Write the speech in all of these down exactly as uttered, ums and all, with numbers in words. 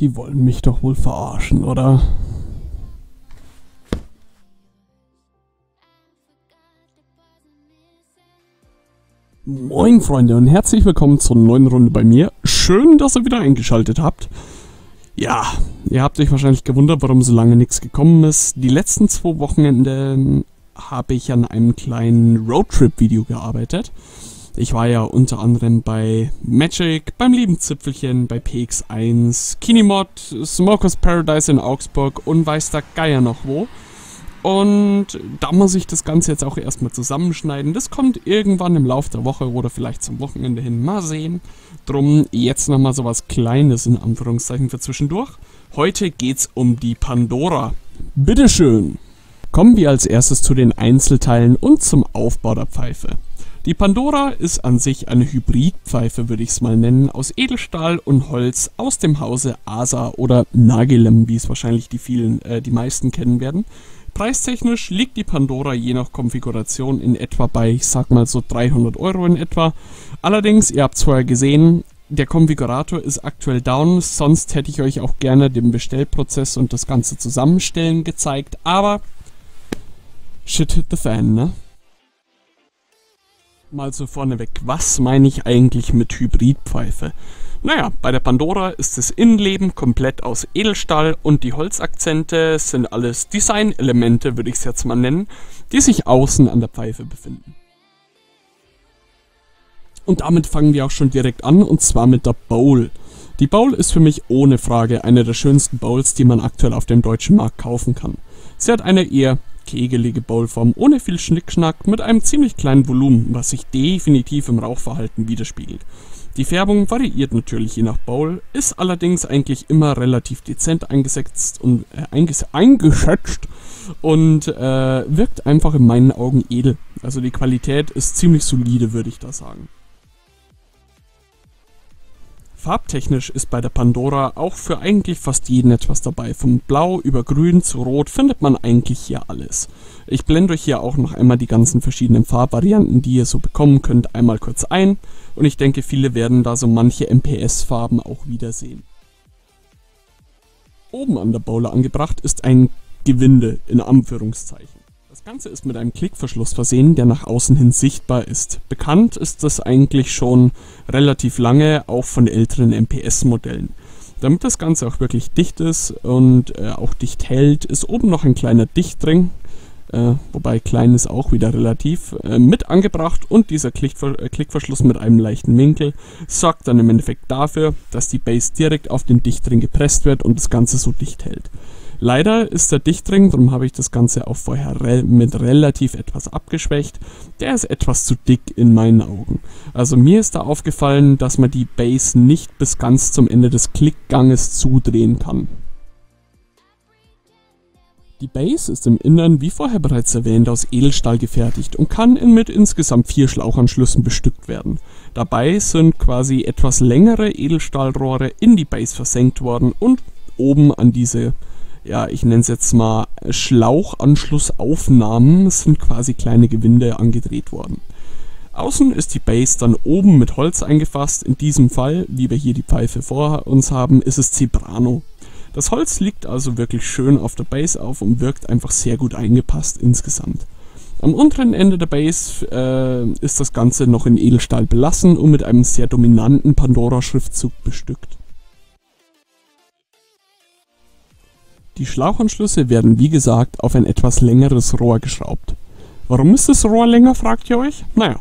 Die wollen mich doch wohl verarschen, oder? Moin Freunde und herzlich willkommen zur neuen Runde bei mir. Schön, dass ihr wieder eingeschaltet habt. Ja, ihr habt euch wahrscheinlich gewundert, warum so lange nichts gekommen ist. Die letzten zwei Wochenenden habe ich an einem kleinen Roadtrip-Video gearbeitet. Ich war ja unter anderem bei Magic, beim lieben Zipfelchen, bei P X eins, Kinemod, Smokers Paradise in Augsburg und weiß der Geier noch wo. Und da muss ich das Ganze jetzt auch erstmal zusammenschneiden. Das kommt irgendwann im Laufe der Woche oder vielleicht zum Wochenende hin. Mal sehen. Drum jetzt nochmal sowas Kleines in Anführungszeichen für zwischendurch. Heute geht's um die Pandora. Bitteschön! Kommen wir als erstes zu den Einzelteilen und zum Aufbau der Pfeife. Die Pandora ist an sich eine Hybridpfeife, würde ich es mal nennen, aus Edelstahl und Holz aus dem Hause Asa oder Nargilem, wie es wahrscheinlich die vielen, äh, die meisten kennen werden. Preistechnisch liegt die Pandora je nach Konfiguration in etwa bei, ich sag mal so dreihundert Euro in etwa. Allerdings, ihr habt es vorher gesehen, der Konfigurator ist aktuell down, sonst hätte ich euch auch gerne den Bestellprozess und das ganze Zusammenstellen gezeigt, aber shit hit the fan, ne? Mal so vorneweg, was meine ich eigentlich mit Hybridpfeife? Naja, bei der Pandora ist das Innenleben komplett aus Edelstahl und die Holzakzente sind alles Designelemente, würde ich es jetzt mal nennen, die sich außen an der Pfeife befinden. Und damit fangen wir auch schon direkt an, und zwar mit der Bowl. Die Bowl ist für mich ohne Frage eine der schönsten Bowls, die man aktuell auf dem deutschen Markt kaufen kann. Sie hat eine eher kegelige Bowlform ohne viel Schnickschnack mit einem ziemlich kleinen Volumen, was sich definitiv im Rauchverhalten widerspiegelt. Die Färbung variiert natürlich je nach Bowl, ist allerdings eigentlich immer relativ dezent eingesetzt und äh, einges eingeschätzt und äh, wirkt einfach in meinen Augen edel. Also die Qualität ist ziemlich solide, würde ich da sagen. Farbtechnisch ist bei der Pandora auch für eigentlich fast jeden etwas dabei. Von Blau über Grün zu Rot findet man eigentlich hier alles. Ich blende euch hier auch noch einmal die ganzen verschiedenen Farbvarianten, die ihr so bekommen könnt, einmal kurz ein. Und ich denke, viele werden da so manche M P S-Farben auch wiedersehen. Oben an der Bowle angebracht ist ein Gewinde, in Anführungszeichen. Das Ganze ist mit einem Klickverschluss versehen, der nach außen hin sichtbar ist. Bekannt ist das eigentlich schon relativ lange, auch von älteren M P S-Modellen. Damit das Ganze auch wirklich dicht ist und äh, auch dicht hält, ist oben noch ein kleiner Dichtring, äh, wobei klein ist auch wieder relativ, äh, mit angebracht, und dieser Klickver äh, Klickverschluss mit einem leichten Winkel sorgt dann im Endeffekt dafür, dass die Base direkt auf den Dichtring gepresst wird und das Ganze so dicht hält. Leider ist der Dichtring, darum habe ich das Ganze auch vorher re mit relativ etwas abgeschwächt, der ist etwas zu dick in meinen Augen. Also mir ist da aufgefallen, dass man die Base nicht bis ganz zum Ende des Klickganges zudrehen kann. Die Base ist im Innern, wie vorher bereits erwähnt, aus Edelstahl gefertigt und kann mit insgesamt vier Schlauchanschlüssen bestückt werden. Dabei sind quasi etwas längere Edelstahlrohre in die Base versenkt worden und oben an diese, ja, ich nenne es jetzt mal Schlauchanschlussaufnahmen, sind quasi kleine Gewinde angedreht worden. Außen ist die Base dann oben mit Holz eingefasst. In diesem Fall, wie wir hier die Pfeife vor uns haben, ist es Zebrano. Das Holz liegt also wirklich schön auf der Base auf und wirkt einfach sehr gut eingepasst insgesamt. Am unteren Ende der Base äh, ist das Ganze noch in Edelstahl belassen und mit einem sehr dominanten Pandora-Schriftzug bestückt. Die Schlauchanschlüsse werden, wie gesagt, auf ein etwas längeres Rohr geschraubt. Warum ist das Rohr länger, fragt ihr euch? Naja,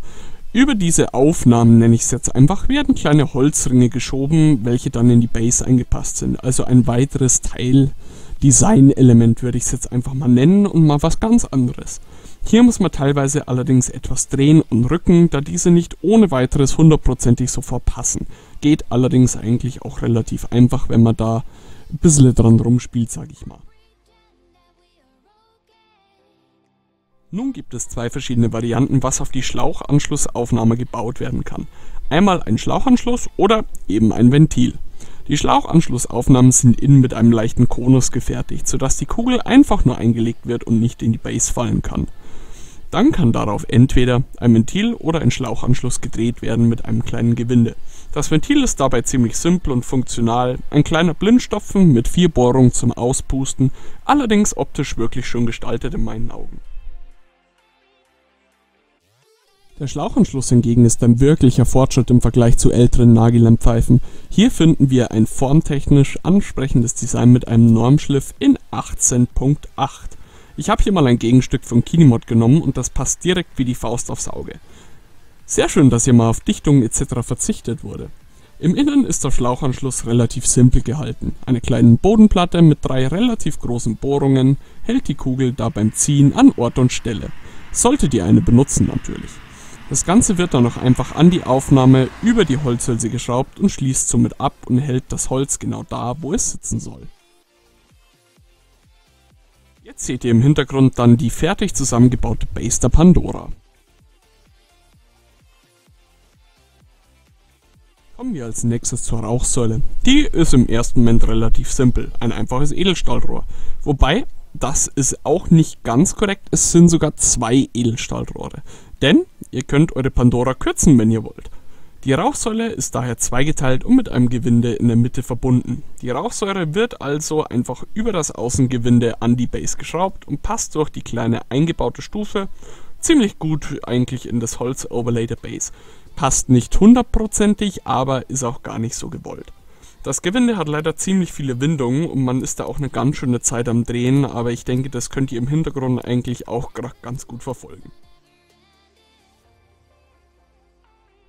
über diese Aufnahmen, nenne ich es jetzt einfach, werden kleine Holzringe geschoben, welche dann in die Base eingepasst sind. Also ein weiteres Teil-Design-Element würde ich es jetzt einfach mal nennen und mal was ganz anderes. Hier muss man teilweise allerdings etwas drehen und rücken, da diese nicht ohne weiteres hundertprozentig sofort passen. Geht allerdings eigentlich auch relativ einfach, wenn man da ein bisschen dran rumspielt, sage ich mal. Nun gibt es zwei verschiedene Varianten, was auf die Schlauchanschlussaufnahme gebaut werden kann. Einmal ein Schlauchanschluss oder eben ein Ventil. Die Schlauchanschlussaufnahmen sind innen mit einem leichten Konus gefertigt, sodass die Kugel einfach nur eingelegt wird und nicht in die Base fallen kann. Dann kann darauf entweder ein Ventil oder ein Schlauchanschluss gedreht werden mit einem kleinen Gewinde. Das Ventil ist dabei ziemlich simpel und funktional, ein kleiner Blindstopfen mit vier Bohrungen zum Auspusten, allerdings optisch wirklich schön gestaltet in meinen Augen. Der Schlauchanschluss hingegen ist ein wirklicher Fortschritt im Vergleich zu älteren Nargilem-Pfeifen. Hier finden wir ein formtechnisch ansprechendes Design mit einem Normschliff in achtzehn Punkt acht. Ich habe hier mal ein Gegenstück von Kinemod genommen und das passt direkt wie die Faust aufs Auge. Sehr schön, dass hier mal auf Dichtungen et cetera verzichtet wurde. Im Innern ist der Schlauchanschluss relativ simpel gehalten. Eine kleine Bodenplatte mit drei relativ großen Bohrungen hält die Kugel da beim Ziehen an Ort und Stelle. Solltet ihr eine benutzen natürlich. Das Ganze wird dann noch einfach an die Aufnahme über die Holzhülse geschraubt und schließt somit ab und hält das Holz genau da, wo es sitzen soll. Jetzt seht ihr im Hintergrund dann die fertig zusammengebaute Base der Pandora. Kommen wir als nächstes zur Rauchsäule. Die ist im ersten Moment relativ simpel, ein einfaches Edelstahlrohr. Wobei, das ist auch nicht ganz korrekt, es sind sogar zwei Edelstahlrohre. Denn ihr könnt eure Pandora kürzen, wenn ihr wollt. Die Rauchsäule ist daher zweigeteilt und mit einem Gewinde in der Mitte verbunden. Die Rauchsäule wird also einfach über das Außengewinde an die Base geschraubt und passt durch die kleine eingebaute Stufe ziemlich gut eigentlich in das Holz-Overlay der Base. Passt nicht hundertprozentig, aber ist auch gar nicht so gewollt. Das Gewinde hat leider ziemlich viele Windungen und man ist da auch eine ganz schöne Zeit am Drehen, aber ich denke, das könnt ihr im Hintergrund eigentlich auch ganz gut verfolgen.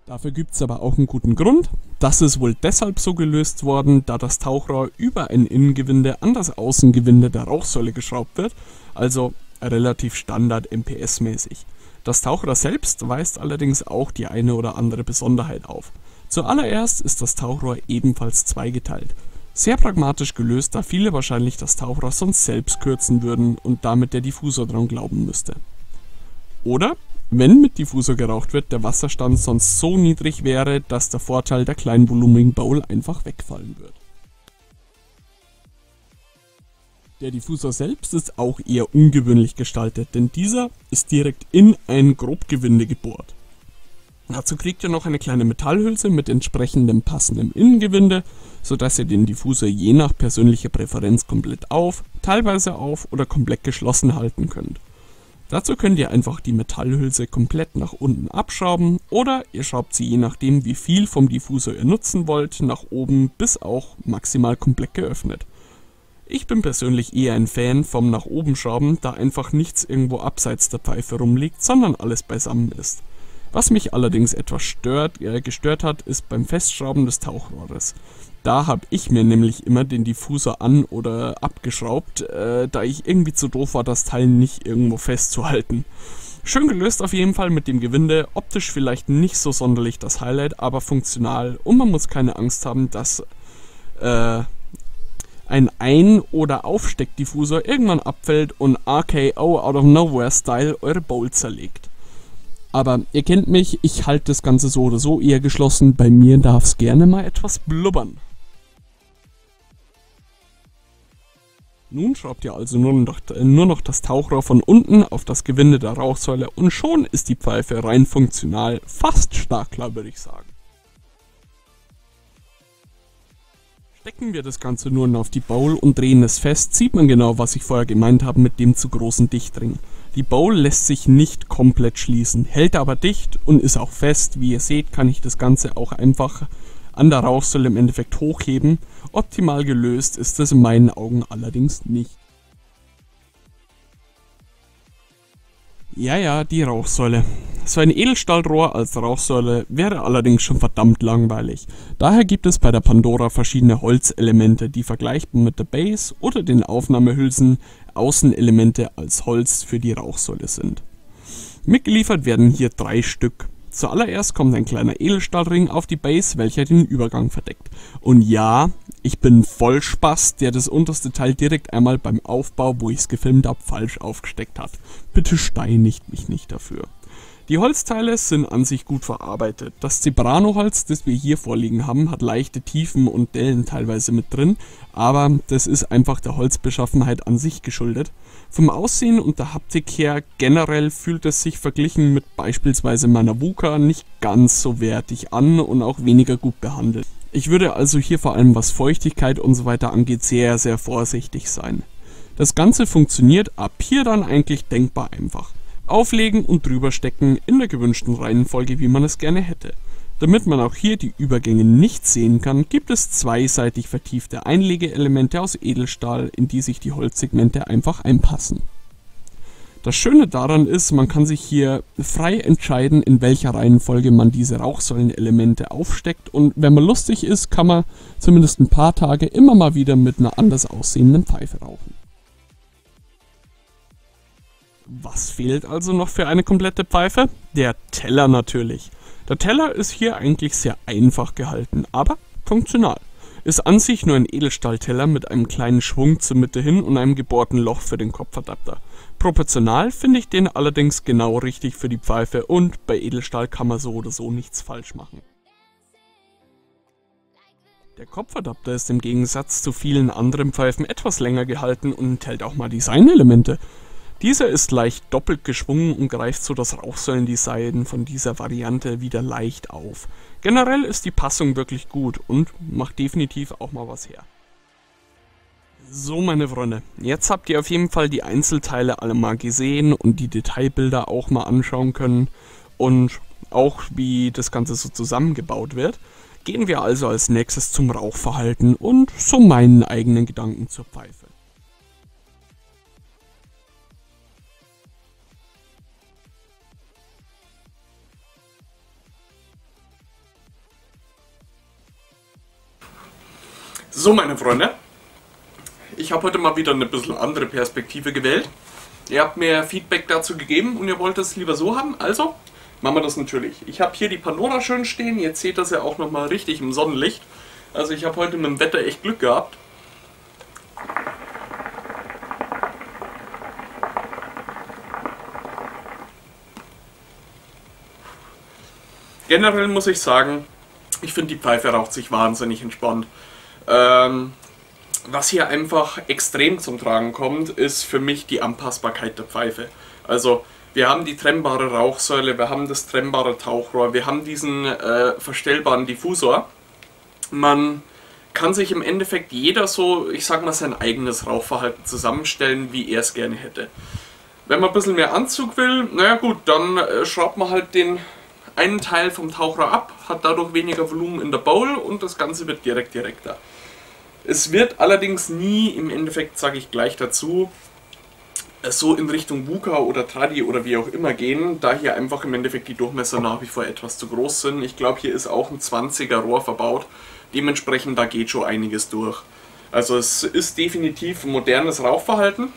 Dafür gibt es aber auch einen guten Grund. Das ist wohl deshalb so gelöst worden, da das Tauchrohr über ein Innengewinde an das Außengewinde der Rauchsäule geschraubt wird, also relativ standard M P S-mäßig. Das Tauchrohr selbst weist allerdings auch die eine oder andere Besonderheit auf. Zuallererst ist das Tauchrohr ebenfalls zweigeteilt. Sehr pragmatisch gelöst, da viele wahrscheinlich das Tauchrohr sonst selbst kürzen würden und damit der Diffusor dran glauben müsste. Oder, wenn mit Diffusor geraucht wird, der Wasserstand sonst so niedrig wäre, dass der Vorteil der kleinen volumigen Bowl einfach wegfallen wird. Der Diffusor selbst ist auch eher ungewöhnlich gestaltet, denn dieser ist direkt in ein Grobgewinde gebohrt. Dazu kriegt ihr noch eine kleine Metallhülse mit entsprechendem passendem Innengewinde, sodass ihr den Diffusor je nach persönlicher Präferenz komplett auf, teilweise auf oder komplett geschlossen halten könnt. Dazu könnt ihr einfach die Metallhülse komplett nach unten abschrauben oder ihr schraubt sie je nachdem wie viel vom Diffusor ihr nutzen wollt nach oben bis auch maximal komplett geöffnet. Ich bin persönlich eher ein Fan vom nach oben schrauben, da einfach nichts irgendwo abseits der Pfeife rumliegt, sondern alles beisammen ist. Was mich allerdings etwas stört, äh, gestört hat, ist beim Festschrauben des Tauchrohres. Da habe ich mir nämlich immer den Diffusor an- oder abgeschraubt, äh, da ich irgendwie zu doof war, das Teil nicht irgendwo festzuhalten. Schön gelöst auf jeden Fall mit dem Gewinde, optisch vielleicht nicht so sonderlich das Highlight, aber funktional und man muss keine Angst haben, dass äh, ein Ein- oder Aufsteckdiffusor irgendwann abfällt und R K O Out of Nowhere Style eure Bowl zerlegt. Aber ihr kennt mich, ich halte das Ganze so oder so eher geschlossen, bei mir darf es gerne mal etwas blubbern. Nun schraubt ihr also nur noch, nur noch das Tauchrohr von unten auf das Gewinde der Rauchsäule und schon ist die Pfeife rein funktional fast startklar, würde ich sagen. Stecken wir das Ganze nur auf die Bowl und drehen es fest, sieht man genau, was ich vorher gemeint habe mit dem zu großen Dichtring. Die Bowl lässt sich nicht komplett schließen, hält aber dicht und ist auch fest. Wie ihr seht, kann ich das Ganze auch einfach an der Rauchsäule im Endeffekt hochheben. Optimal gelöst ist es in meinen Augen allerdings nicht. Ja, ja, die Rauchsäule. So ein Edelstahlrohr als Rauchsäule wäre allerdings schon verdammt langweilig. Daher gibt es bei der Pandora verschiedene Holzelemente, die vergleichbar mit der Base oder den Aufnahmehülsen Außenelemente als Holz für die Rauchsäule sind. Mitgeliefert werden hier drei Stück. Zuallererst kommt ein kleiner Edelstahlring auf die Base, welcher den Übergang verdeckt. Und ja, Ich bin voll Spaß, der das unterste Teil direkt einmal beim Aufbau, wo ich es gefilmt habe, falsch aufgesteckt hat. Bitte steinigt mich nicht dafür. Die Holzteile sind an sich gut verarbeitet. Das Zebrano-Holz, das wir hier vorliegen haben, hat leichte Tiefen und Dellen teilweise mit drin, aber das ist einfach der Holzbeschaffenheit an sich geschuldet. Vom Aussehen und der Haptik her generell fühlt es sich verglichen mit beispielsweise meiner Wookah nicht ganz so wertig an und auch weniger gut behandelt. Ich würde also hier vor allem, was Feuchtigkeit und so weiter angeht, sehr sehr vorsichtig sein. Das Ganze funktioniert ab hier dann eigentlich denkbar einfach. Auflegen und drüber stecken in der gewünschten Reihenfolge, wie man es gerne hätte. Damit man auch hier die Übergänge nicht sehen kann, gibt es zweiseitig vertiefte Einlegeelemente aus Edelstahl, in die sich die Holzsegmente einfach einpassen. Das Schöne daran ist, man kann sich hier frei entscheiden, in welcher Reihenfolge man diese Rauchsäulenelemente aufsteckt, und wenn man lustig ist, kann man zumindest ein paar Tage immer mal wieder mit einer anders aussehenden Pfeife rauchen. Was fehlt also noch für eine komplette Pfeife? Der Teller natürlich. Der Teller ist hier eigentlich sehr einfach gehalten, aber funktional. Ist an sich nur ein Edelstahlteller mit einem kleinen Schwung zur Mitte hin und einem gebohrten Loch für den Kopfadapter. Proportional finde ich den allerdings genau richtig für die Pfeife, und bei Edelstahl kann man so oder so nichts falsch machen. Der Kopfadapter ist im Gegensatz zu vielen anderen Pfeifen etwas länger gehalten und enthält auch mal Designelemente. Dieser ist leicht doppelt geschwungen und greift so das Rauchsäulendesign von dieser Variante wieder leicht auf. Generell ist die Passung wirklich gut und macht definitiv auch mal was her. So, meine Freunde, jetzt habt ihr auf jeden Fall die Einzelteile alle mal gesehen und die Detailbilder auch mal anschauen können und auch wie das Ganze so zusammengebaut wird. Gehen wir also als nächstes zum Rauchverhalten und zu meinen eigenen Gedanken zur Pfeife. So, meine Freunde, ich habe heute mal wieder eine bisschen andere Perspektive gewählt. Ihr habt mir Feedback dazu gegeben und ihr wollt es lieber so haben, also machen wir das natürlich. Ich habe hier die Pandora schön stehen, jetzt seht ihr das ja auch nochmal richtig im Sonnenlicht. Also ich habe heute mit dem Wetter echt Glück gehabt. Generell muss ich sagen, ich finde die Pfeife raucht sich wahnsinnig entspannt. Ähm, was hier einfach extrem zum Tragen kommt, ist für mich die Anpassbarkeit der Pfeife. Also wir haben die trennbare Rauchsäule, wir haben das trennbare Tauchrohr, wir haben diesen äh, verstellbaren Diffusor. Man kann sich im Endeffekt jeder so, ich sag mal, sein eigenes Rauchverhalten zusammenstellen, wie er es gerne hätte. Wenn man ein bisschen mehr Anzug will, naja gut, dann äh, schraubt man halt den einen Teil vom Tauchrohr ab, hat dadurch weniger Volumen in der Bowl und das Ganze wird direkt direkter. Es wird allerdings nie, im Endeffekt sage ich gleich dazu, so in Richtung Buka oder Tradi oder wie auch immer gehen, da hier einfach im Endeffekt die Durchmesser nach wie vor etwas zu groß sind. Ich glaube, hier ist auch ein zwanziger Rohr verbaut, dementsprechend da geht schon einiges durch. Also es ist definitiv ein modernes Rauchverhalten.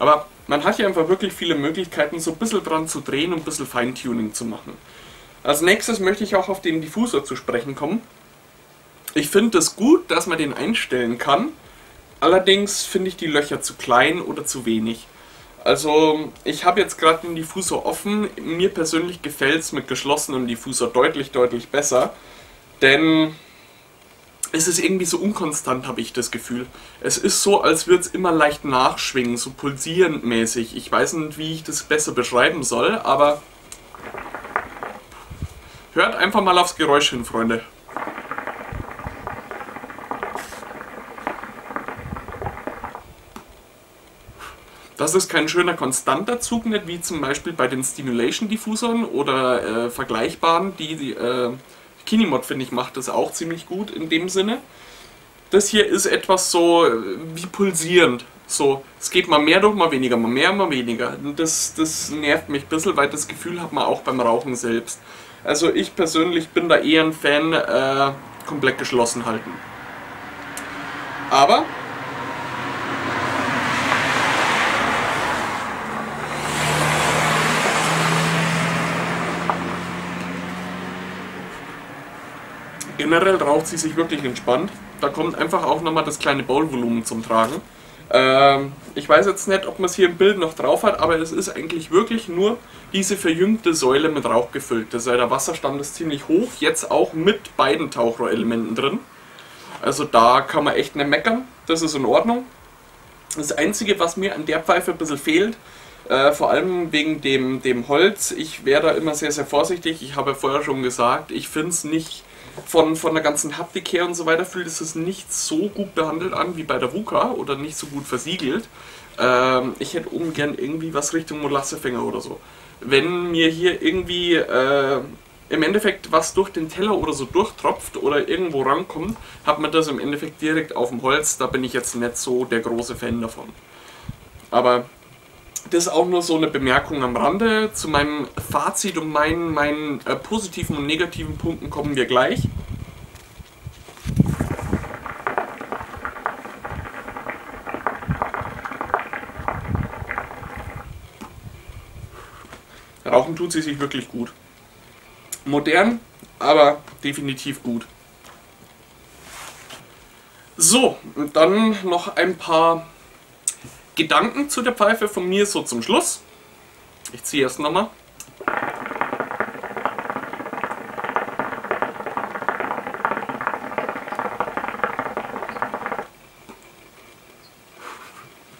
Aber man hat hier einfach wirklich viele Möglichkeiten, so ein bisschen dran zu drehen und ein bisschen Feintuning zu machen. Als nächstes möchte ich auch auf den Diffusor zu sprechen kommen. Ich finde es gut, dass man den einstellen kann, allerdings finde ich die Löcher zu klein oder zu wenig. Also ich habe jetzt gerade den Diffusor offen, mir persönlich gefällt es mit geschlossenem Diffusor deutlich, deutlich besser, denn es ist irgendwie so unkonstant, habe ich das Gefühl. Es ist so, als würde es immer leicht nachschwingen, so pulsierend mäßig. Ich weiß nicht, wie ich das besser beschreiben soll, aber hört einfach mal aufs Geräusch hin, Freunde. Das ist kein schöner, konstanter Zug, nicht wie zum Beispiel bei den Stimulation-Diffusoren oder äh, vergleichbaren, die... die äh, Kinemod, finde ich, macht das auch ziemlich gut in dem Sinne. Das hier ist etwas so wie pulsierend. So, es geht mal mehr durch, mal weniger, mal mehr, mal weniger. Das, das nervt mich ein bisschen, weil das Gefühl hat man auch beim Rauchen selbst. Also ich persönlich bin da eher ein Fan, äh, komplett geschlossen halten. Aber... generell raucht sie sich wirklich entspannt. Da kommt einfach auch nochmal das kleine Bowl-Volumen zum Tragen. Ähm, ich weiß jetzt nicht, ob man es hier im Bild noch drauf hat, aber es ist eigentlich wirklich nur diese verjüngte Säule mit Rauch gefüllt. Das heißt, der Wasserstand ist ziemlich hoch, jetzt auch mit beiden Taucherelementen drin. Also da kann man echt nicht meckern, das ist in Ordnung. Das Einzige, was mir an der Pfeife ein bisschen fehlt, äh, vor allem wegen dem, dem Holz, ich wäre da immer sehr, sehr vorsichtig. Ich habe ja vorher schon gesagt, ich finde es nicht, Von, von der ganzen Haptik her und so weiter, fühlt es nicht so gut behandelt an wie bei der Wookah oder nicht so gut versiegelt. Ähm, ich hätte oben gern irgendwie was Richtung Molassefänger oder so. Wenn mir hier irgendwie äh, im Endeffekt was durch den Teller oder so durchtropft oder irgendwo rankommt, hat man das im Endeffekt direkt auf dem Holz. Da bin ich jetzt nicht so der große Fan davon. Aber das ist auch nur so eine Bemerkung am Rande. Zu meinem Fazit und meinen, meinen äh, positiven und negativen Punkten kommen wir gleich. Rauchen tut sie sich wirklich gut. Modern, aber definitiv gut. So, dann noch ein paar Gedanken zu der Pfeife von mir so zum Schluss. Ich ziehe erst nochmal.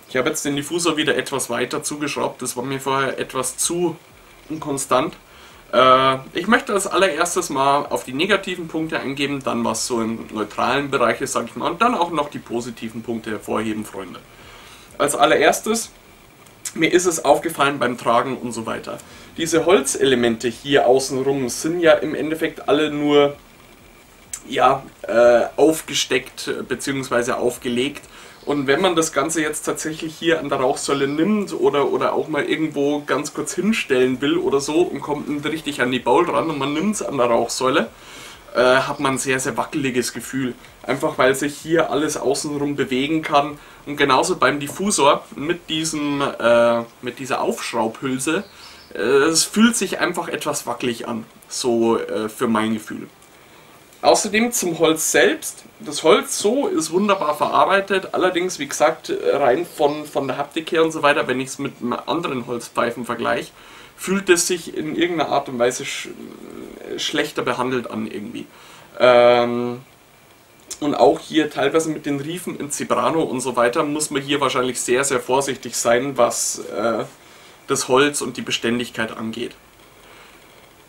Ich habe jetzt den Diffusor wieder etwas weiter zugeschraubt. Das war mir vorher etwas zu unkonstant. Äh, ich möchte als allererstes mal auf die negativen Punkte eingehen, dann was so im neutralen Bereich ist, sage ich mal, und dann auch noch die positiven Punkte hervorheben, Freunde. Als allererstes, mir ist es aufgefallen beim Tragen und so weiter. Diese Holzelemente hier außenrum sind ja im Endeffekt alle nur ja, äh, aufgesteckt bzw. aufgelegt. Und wenn man das Ganze jetzt tatsächlich hier an der Rauchsäule nimmt oder, oder auch mal irgendwo ganz kurz hinstellen will oder so und kommt nicht richtig an die Bowl ran und man nimmt es an der Rauchsäule, äh, hat man ein sehr, sehr wackeliges Gefühl. Einfach weil sich hier alles außenrum bewegen kann. Und genauso beim Diffusor mit, diesem, äh, mit dieser Aufschraubhülse, äh, es fühlt sich einfach etwas wackelig an, so äh, für mein Gefühl. Außerdem zum Holz selbst. Das Holz so ist wunderbar verarbeitet, allerdings wie gesagt rein von, von der Haptik her und so weiter, wenn ich es mit anderen Holzpfeifen vergleiche, fühlt es sich in irgendeiner Art und Weise sch schlechter behandelt an irgendwie. Ähm... Und auch hier teilweise mit den Riefen in Zebrano und so weiter muss man hier wahrscheinlich sehr, sehr vorsichtig sein, was äh, das Holz und die Beständigkeit angeht.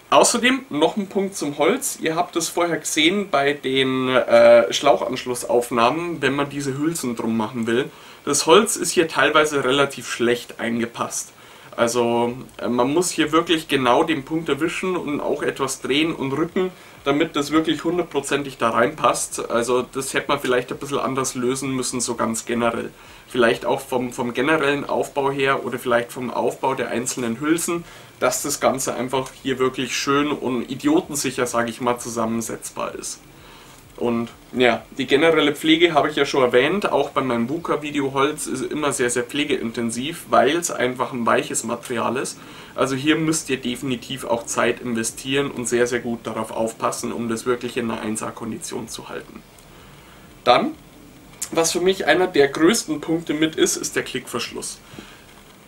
Außerdem noch ein Punkt zum Holz. Ihr habt es vorher gesehen bei den äh, Schlauchanschlussaufnahmen, wenn man diese Hülsen drum machen will. Das Holz ist hier teilweise relativ schlecht eingepasst. Also äh, man muss hier wirklich genau den Punkt erwischen und auch etwas drehen und rücken, damit das wirklich hundertprozentig da reinpasst. Also das hätte man vielleicht ein bisschen anders lösen müssen, so ganz generell. Vielleicht auch vom, vom generellen Aufbau her oder vielleicht vom Aufbau der einzelnen Hülsen, dass das Ganze einfach hier wirklich schön und idiotensicher, sage ich mal, zusammensetzbar ist. Und ja, die generelle Pflege habe ich ja schon erwähnt, auch bei meinem Wookah-Video. Holz ist immer sehr, sehr pflegeintensiv, weil es einfach ein weiches Material ist. Also hier müsst ihr definitiv auch Zeit investieren und sehr, sehr gut darauf aufpassen, um das wirklich in einer eins A-Kondition zu halten. Dann, was für mich einer der größten Punkte mit ist, ist der Klickverschluss.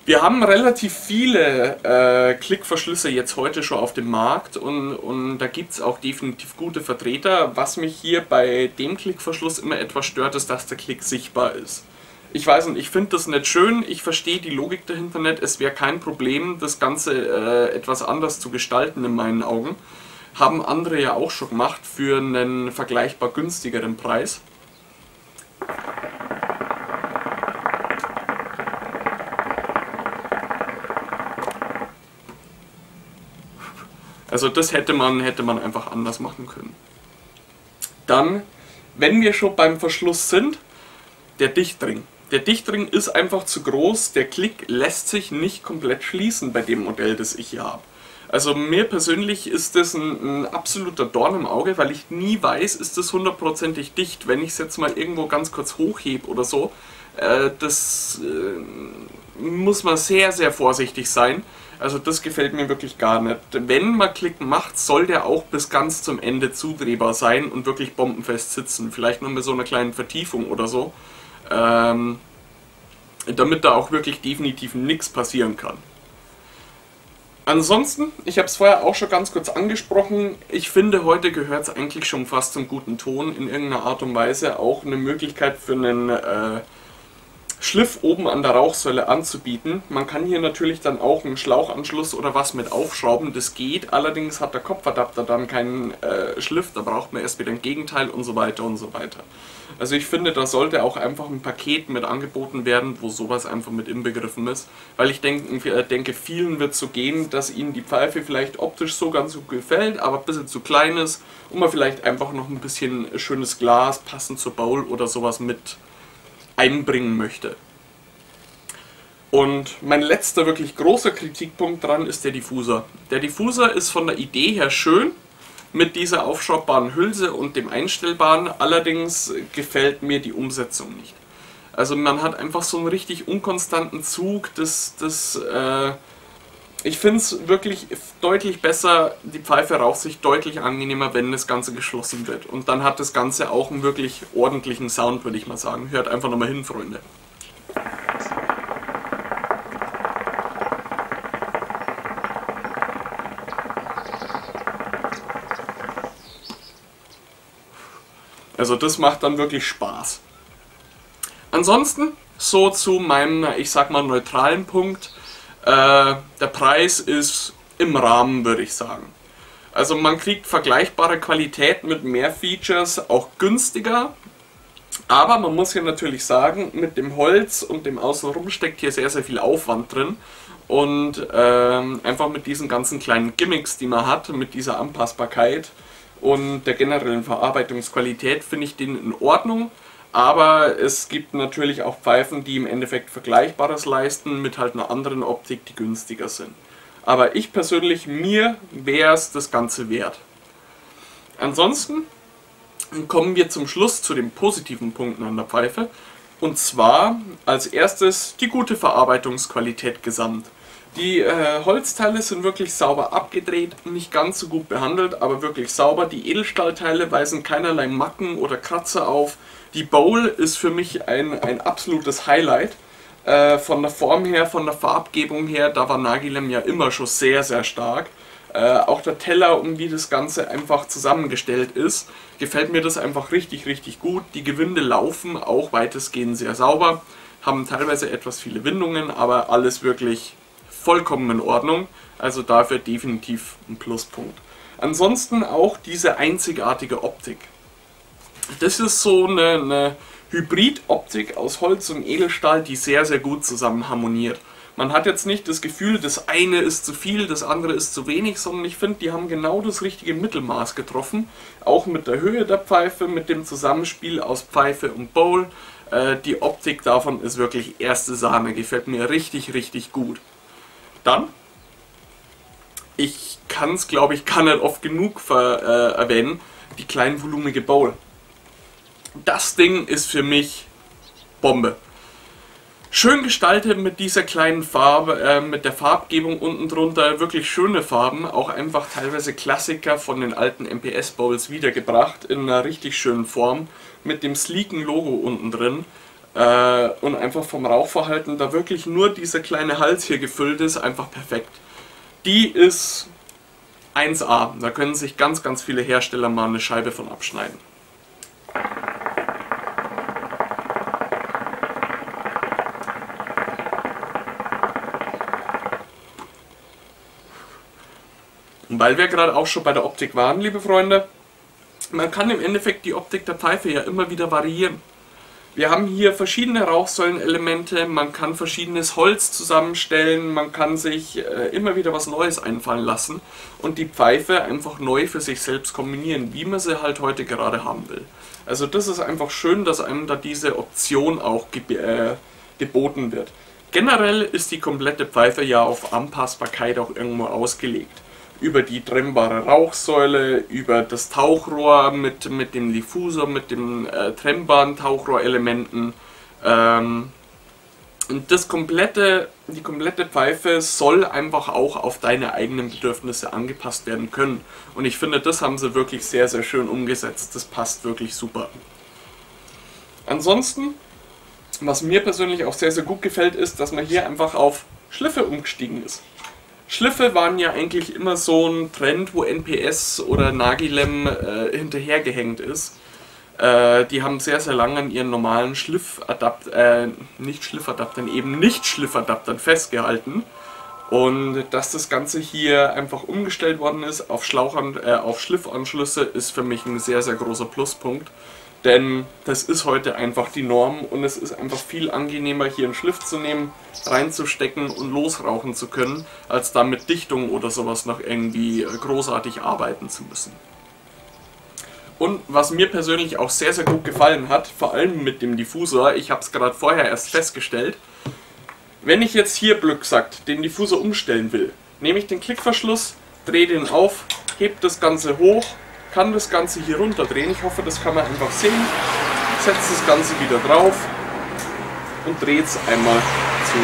Wir haben relativ viele äh, Klickverschlüsse jetzt heute schon auf dem Markt und, und da gibt es auch definitiv gute Vertreter. Was mich hier bei dem Klickverschluss immer etwas stört, ist, dass der Klick sichtbar ist. Ich weiß nicht, ich finde das nicht schön, ich verstehe die Logik dahinter nicht, es wäre kein Problem, das Ganze äh, etwas anders zu gestalten in meinen Augen. Haben andere ja auch schon gemacht für einen vergleichbar günstigeren Preis. Also das hätte man, hätte man einfach anders machen können. Dann, wenn wir schon beim Verschluss sind, der Dichtring. Der Dichtring ist einfach zu groß, der Klick lässt sich nicht komplett schließen bei dem Modell, das ich hier habe. Also mir persönlich ist das ein, ein absoluter Dorn im Auge, weil ich nie weiß, ist das hundertprozentig dicht. Wenn ich es jetzt mal irgendwo ganz kurz hochhebe oder so, äh, das äh, muss man sehr, sehr vorsichtig sein. Also das gefällt mir wirklich gar nicht. Wenn man Klick macht, soll der auch bis ganz zum Ende zudrehbar sein und wirklich bombenfest sitzen. Vielleicht nur mit so einer kleinen Vertiefung oder so. Ähm, damit da auch wirklich definitiv nichts passieren kann. Ansonsten, ich habe es vorher auch schon ganz kurz angesprochen, ich finde, heute gehört es eigentlich schon fast zum guten Ton, in irgendeiner Art und Weise auch eine Möglichkeit für einen äh, Schliff oben an der Rauchsäule anzubieten. Man kann hier natürlich dann auch einen Schlauchanschluss oder was mit aufschrauben, das geht, allerdings hat der Kopfadapter dann keinen äh, Schliff, da braucht man erst wieder ein Gegenteil und so weiter und so weiter. Also ich finde, da sollte auch einfach ein Paket mit angeboten werden, wo sowas einfach mit inbegriffen ist. Weil ich denke, denke vielen wird so gehen, dass ihnen die Pfeife vielleicht optisch so ganz gut gefällt, aber ein bisschen zu klein ist und man vielleicht einfach noch ein bisschen schönes Glas passend zur Bowl oder sowas mit einbringen möchte. Und mein letzter wirklich großer Kritikpunkt dran ist der Diffuser. Der Diffuser ist von der Idee her schön, mit dieser aufschraubbaren Hülse und dem Einstellbaren, allerdings gefällt mir die Umsetzung nicht. Also man hat einfach so einen richtig unkonstanten Zug, das, das, äh ich finde es wirklich deutlich besser, die Pfeife raucht sich deutlich angenehmer, wenn das Ganze geschlossen wird. Und dann hat das Ganze auch einen wirklich ordentlichen Sound, würde ich mal sagen. Hört einfach nochmal hin, Freunde. Also das macht dann wirklich Spaß. Ansonsten, so zu meinem, ich sag mal, neutralen Punkt. Äh, der Preis ist im Rahmen, würde ich sagen. Also man kriegt vergleichbare Qualität mit mehr Features, auch günstiger. Aber man muss hier natürlich sagen, mit dem Holz und dem Außenrum steckt hier sehr, sehr viel Aufwand drin. Und ähm, einfach mit diesen ganzen kleinen Gimmicks, die man hat, mit dieser Anpassbarkeit und der generellen Verarbeitungsqualität finde ich den in Ordnung, aber es gibt natürlich auch Pfeifen, die im Endeffekt Vergleichbares leisten, mit halt einer anderen Optik, die günstiger sind. Aber ich persönlich, mir wäre es das Ganze wert. Ansonsten kommen wir zum Schluss zu den positiven Punkten an der Pfeife. Und zwar als erstes die gute Verarbeitungsqualität gesamt. Die äh, Holzteile sind wirklich sauber abgedreht, nicht ganz so gut behandelt, aber wirklich sauber. Die Edelstahlteile weisen keinerlei Macken oder Kratzer auf. Die Bowl ist für mich ein, ein absolutes Highlight. Äh, von der Form her, von der Farbgebung her, da war Nargilem ja immer schon sehr, sehr stark. Äh, auch der Teller und wie das Ganze einfach zusammengestellt ist, gefällt mir das einfach richtig, richtig gut. Die Gewinde laufen auch weitestgehend sehr sauber, haben teilweise etwas viele Windungen, aber alles wirklich vollkommen in Ordnung, also dafür definitiv ein Pluspunkt. Ansonsten auch diese einzigartige Optik. Das ist so eine, eine Hybrid-Optik aus Holz und Edelstahl, die sehr, sehr gut zusammen harmoniert. Man hat jetzt nicht das Gefühl, das eine ist zu viel, das andere ist zu wenig, sondern ich finde, die haben genau das richtige Mittelmaß getroffen. Auch mit der Höhe der Pfeife, mit dem Zusammenspiel aus Pfeife und Bowl. Äh, die Optik davon ist wirklich erste Sahne, gefällt mir richtig, richtig gut. Dann, ich kann es glaube ich gar nicht oft genug ver, äh, erwähnen, die kleinvolumige Bowl. Das Ding ist für mich Bombe. Schön gestaltet mit dieser kleinen Farbe, äh, mit der Farbgebung unten drunter, wirklich schöne Farben, auch einfach teilweise Klassiker von den alten M P S Bowls wiedergebracht, in einer richtig schönen Form, mit dem sleeken Logo unten drin. Äh, und einfach vom Rauchverhalten, da wirklich nur dieser kleine Hals hier gefüllt ist, einfach perfekt. Die ist eins A, da können sich ganz, ganz viele Hersteller mal eine Scheibe von abschneiden. Und weil wir gerade auch schon bei der Optik waren, liebe Freunde, man kann im Endeffekt die Optik der Pfeife ja immer wieder variieren. Wir haben hier verschiedene Rauchsäulenelemente, man kann verschiedenes Holz zusammenstellen, man kann sich äh, immer wieder was Neues einfallen lassen und die Pfeife einfach neu für sich selbst kombinieren, wie man sie halt heute gerade haben will. Also das ist einfach schön, dass einem da diese Option auch geb äh, geboten wird. Generell ist die komplette Pfeife ja auf Anpassbarkeit auch irgendwo ausgelegt. Über die trennbare Rauchsäule, über das Tauchrohr mit, mit dem Diffusor, mit den äh, trennbaren Tauchrohrelementen, ähm, Und das komplette, die komplette Pfeife soll einfach auch auf deine eigenen Bedürfnisse angepasst werden können. Und ich finde, das haben sie wirklich sehr, sehr schön umgesetzt. Das passt wirklich super. Ansonsten, was mir persönlich auch sehr, sehr gut gefällt, ist, dass man hier einfach auf Schliffe umgestiegen ist. Schliffe waren ja eigentlich immer so ein Trend, wo N P S oder Nargilem äh, hinterhergehängt ist. Die haben sehr, sehr lange an ihren normalen Schliffadaptern, äh, nicht Schliffadaptern, eben nicht Schliffadaptern festgehalten. Und dass das Ganze hier einfach umgestellt worden ist auf, Schlauchand äh, auf Schliffanschlüsse, ist für mich ein sehr, sehr großer Pluspunkt. Denn das ist heute einfach die Norm und es ist einfach viel angenehmer, hier einen Schliff zu nehmen, reinzustecken und losrauchen zu können, als da mit Dichtung oder sowas noch irgendwie großartig arbeiten zu müssen. Und was mir persönlich auch sehr, sehr gut gefallen hat, vor allem mit dem Diffusor, ich habe es gerade vorher erst festgestellt, wenn ich jetzt hier blödsackt den Diffusor umstellen will, nehme ich den Klickverschluss, drehe den auf, hebe das Ganze hoch, kann das Ganze hier runterdrehen, ich hoffe, das kann man einfach sehen, setze das Ganze wieder drauf und drehe es einmal zu.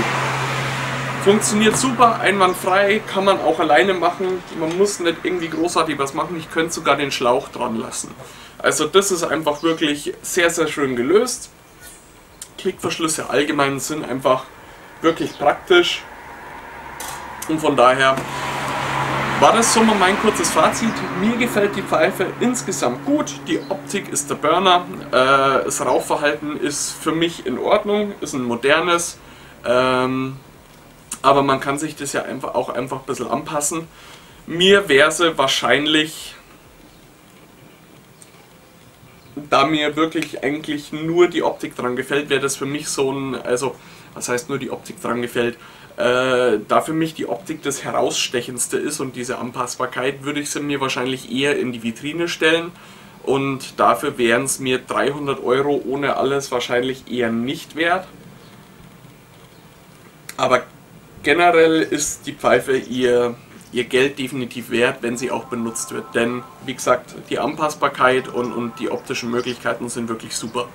Funktioniert super, einwandfrei, kann man auch alleine machen, man muss nicht irgendwie großartig was machen, ich könnte sogar den Schlauch dran lassen. Also das ist einfach wirklich sehr, sehr schön gelöst. Klickverschlüsse allgemein sind einfach wirklich praktisch und von daher war das so mal mein kurzes Fazit. Mir gefällt die Pfeife insgesamt gut, die Optik ist der Burner, das Rauchverhalten ist für mich in Ordnung, ist ein modernes, ähm, aber man kann sich das ja einfach auch einfach ein bisschen anpassen. Mir wäre sie wahrscheinlich, da mir wirklich eigentlich nur die Optik dran gefällt, wäre das für mich so ein, also was heißt nur die Optik dran gefällt, äh, da für mich die Optik das herausstechendste ist und diese Anpassbarkeit, würde ich sie mir wahrscheinlich eher in die Vitrine stellen. Und dafür wären es mir dreihundert Euro ohne alles wahrscheinlich eher nicht wert. Aber generell ist die Pfeife ihr, ihr Geld definitiv wert, wenn sie auch benutzt wird. Denn, wie gesagt, die Anpassbarkeit und, und die optischen Möglichkeiten sind wirklich super.